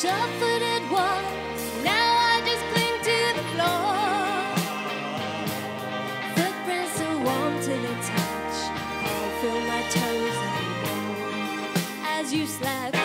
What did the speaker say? Sure-footed one, now I just cling to the floor. Footprints so warm to the touch, I feel my toes anymore. As you slap.